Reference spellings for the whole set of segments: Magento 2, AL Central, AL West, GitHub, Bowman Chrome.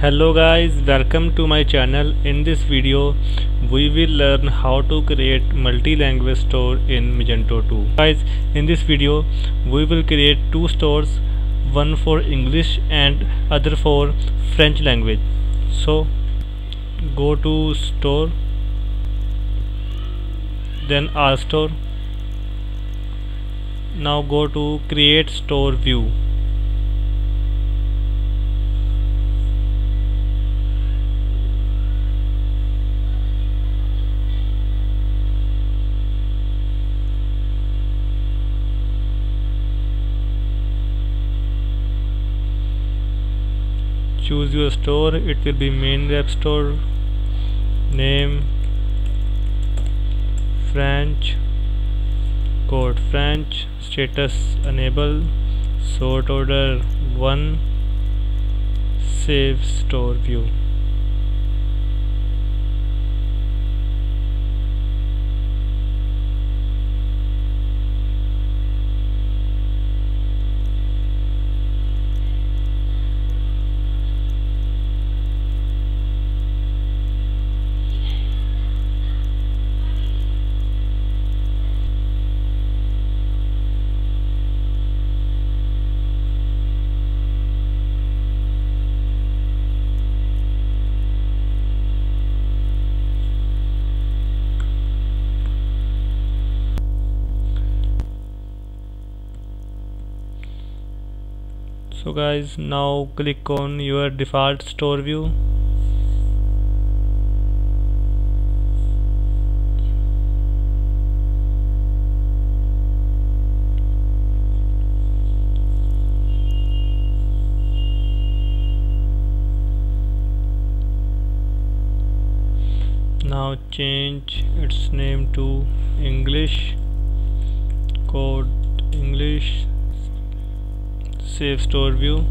Hello guys, welcome to my channel. In this video we will learn how to create multi-language store in Magento 2. Guys, in this video we will create two stores, one for English and other for French language. So go to store, then our store. Now go to create store view. Choose your store. It will be main web store, name French, code French, status enable, sort order 1, save store view. So guys, now click on your default store view. Now change its name to English, code English. Save store view.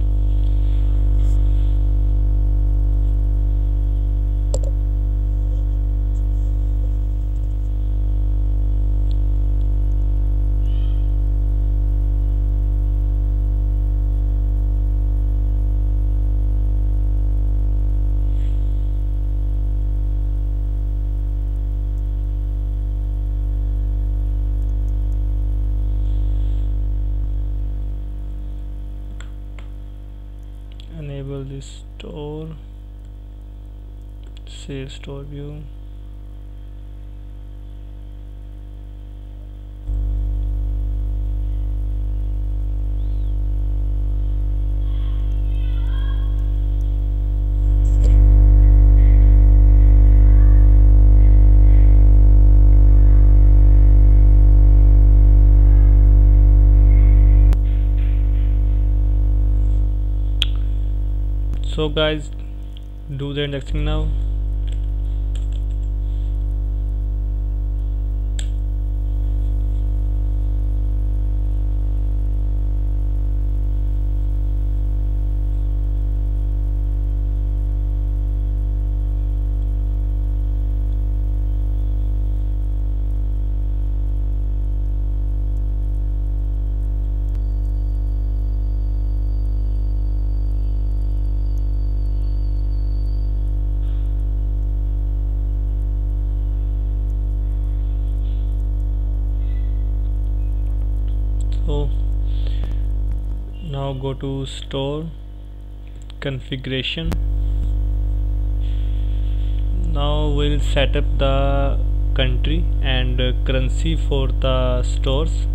Enable this store, save store view. So guys, do the indexing now. So now go to store, configuration. Now we'll set up the country and currency for the stores.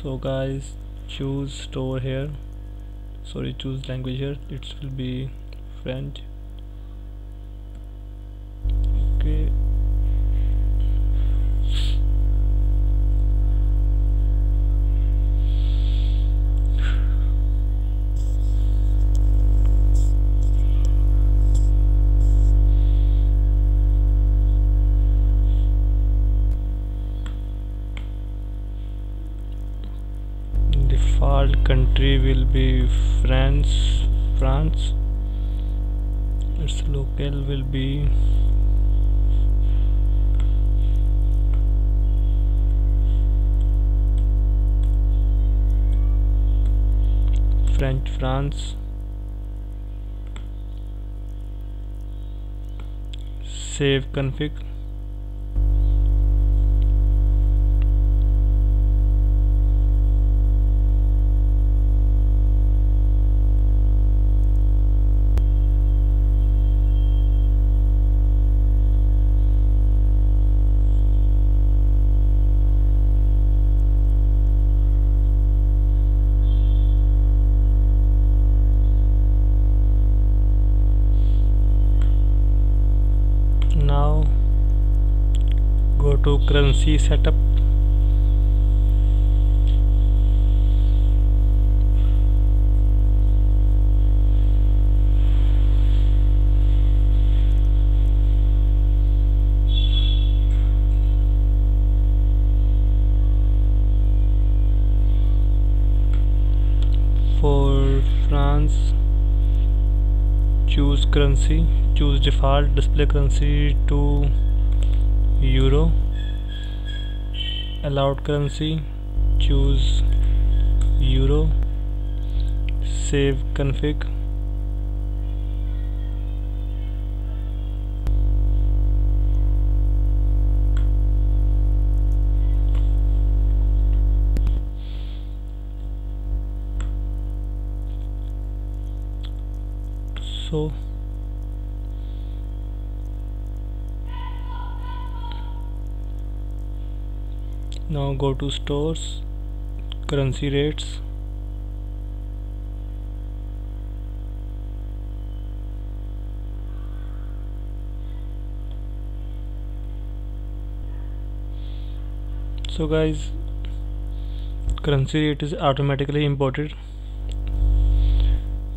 So guys, choose store here. Sorry, choose language here. It will be French. Okay. Default country will be France. Its locale will be French France, save config. Now go to currency setup, for France choose currency, choose default display currency to euro, allowed currency choose euro, save config. So now go to stores, currency rates, so guys currency rate is automatically imported.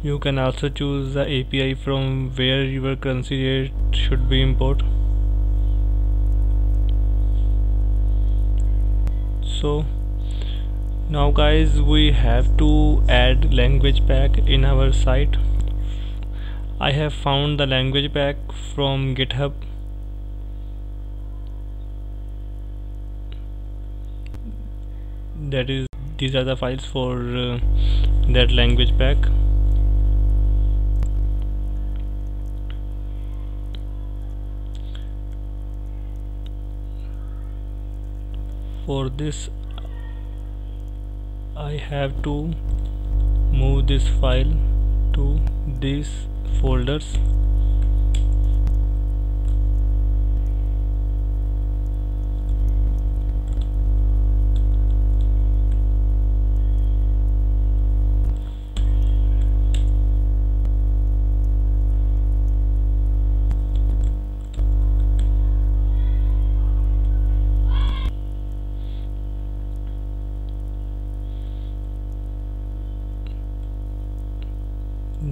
You can also choose the API from where your currency rate should be imported. So now guys we have to add language pack in our site. I have found the language pack from GitHub. That is, these are the files for that language pack. For this I have to move this file to these folders.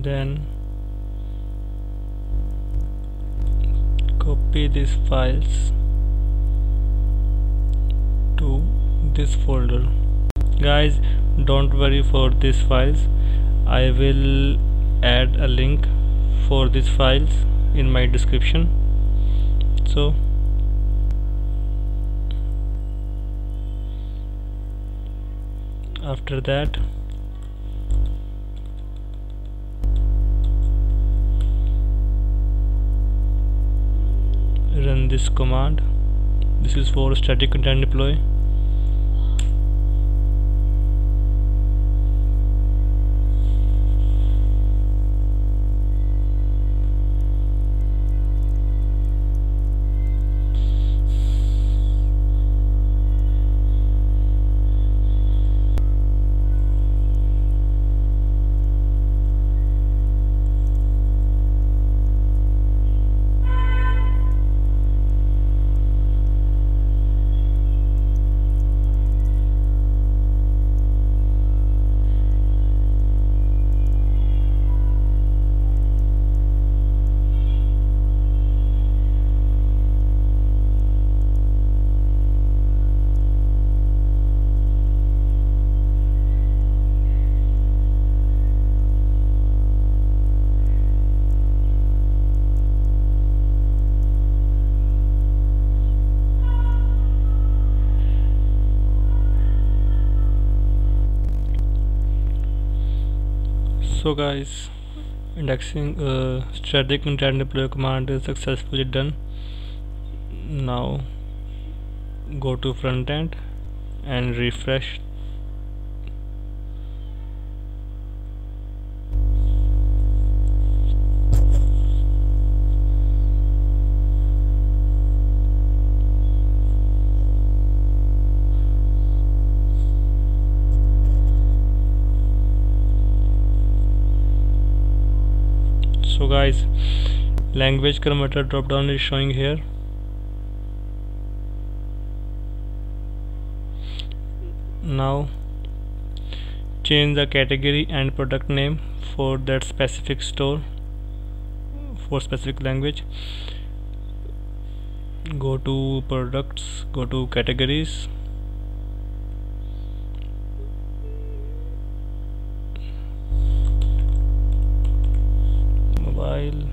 Then copy these files to this folder. Guys, don't worry for these files. I will add a link for these files in my description. So after that run this command. This is for static content deploy. So guys, indexing static content deploy command is successfully done. Now go to front end and refresh. So guys, language converter drop down is showing here. Now change the category and product name for that specific store for specific language. Go to products, go to categories, mobile,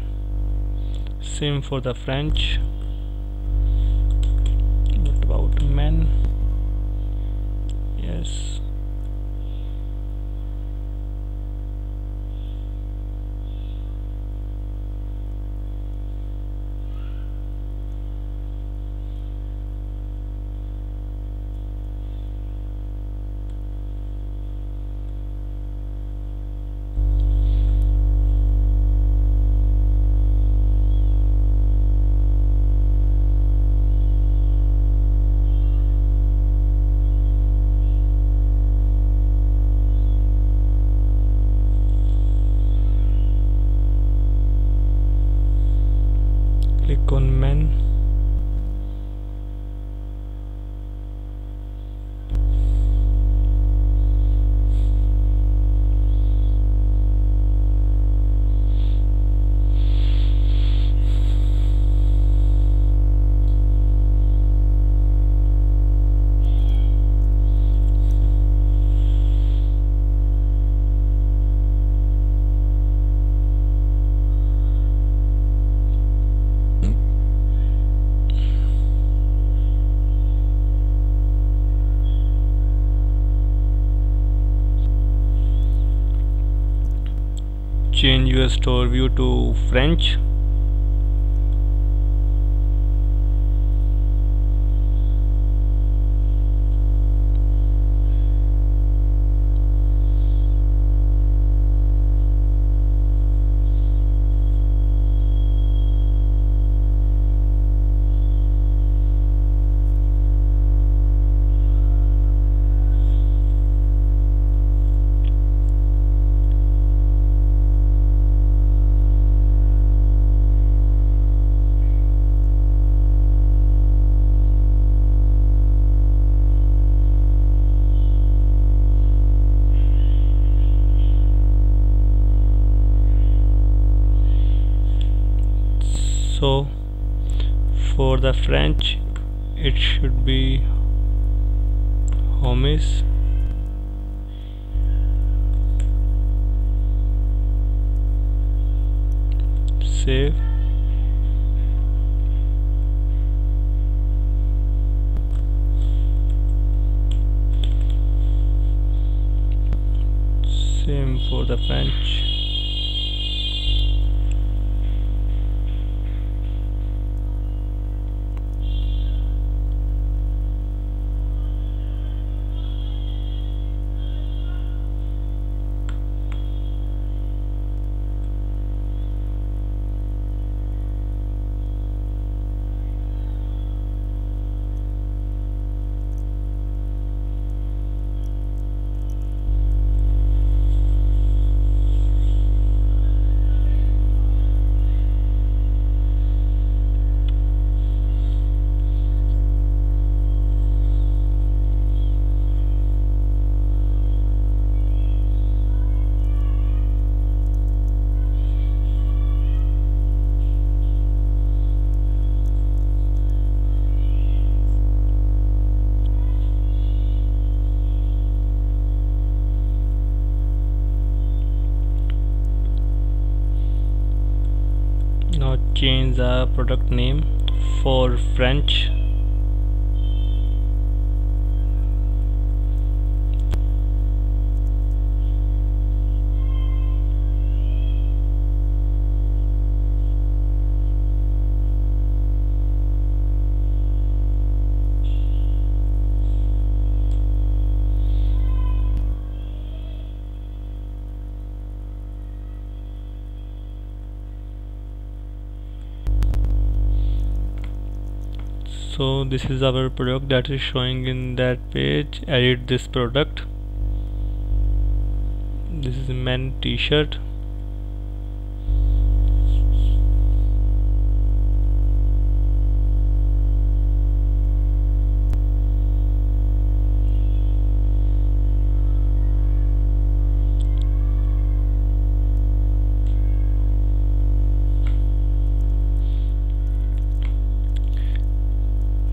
same for the French. What about men? Yes. Click on men. Change your store view to French. So for the French it should be homies. Save. Same for the French. Change the product name for French. So this is our product that is showing in that page. Edit this product. This is men t-shirt.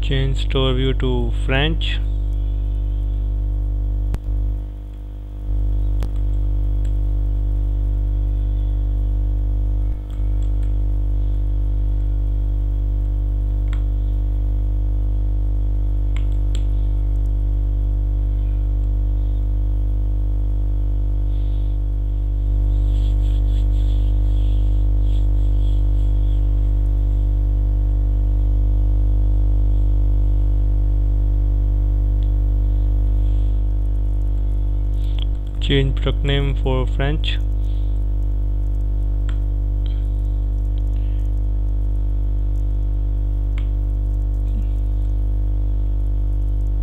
Change store view to French. Change product name for French.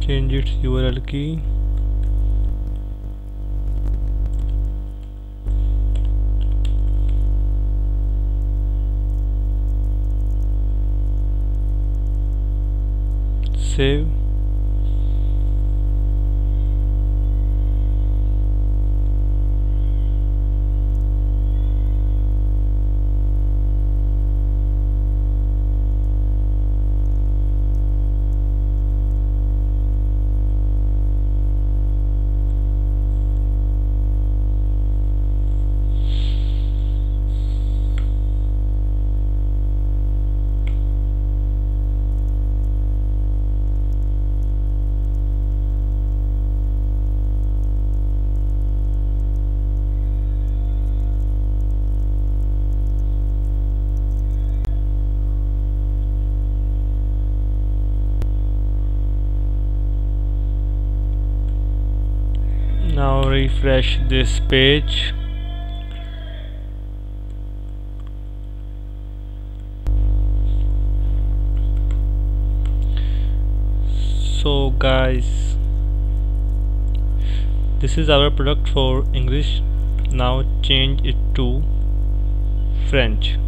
Change its URL key. Save. Now refresh this page. So guys, this is our product for English. Now change it to French.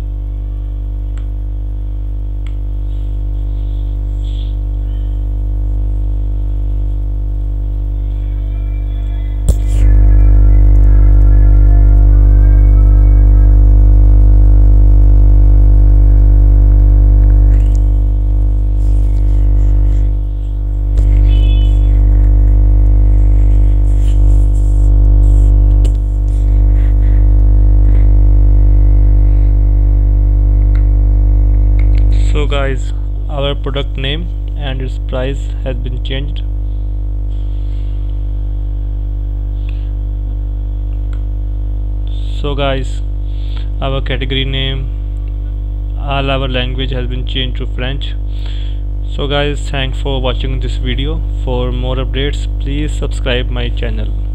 So guys, our product name and its price has been changed. So guys, our category name, all our language has been changed to French. So guys, thanks for watching this video. For more updates, please subscribe my channel.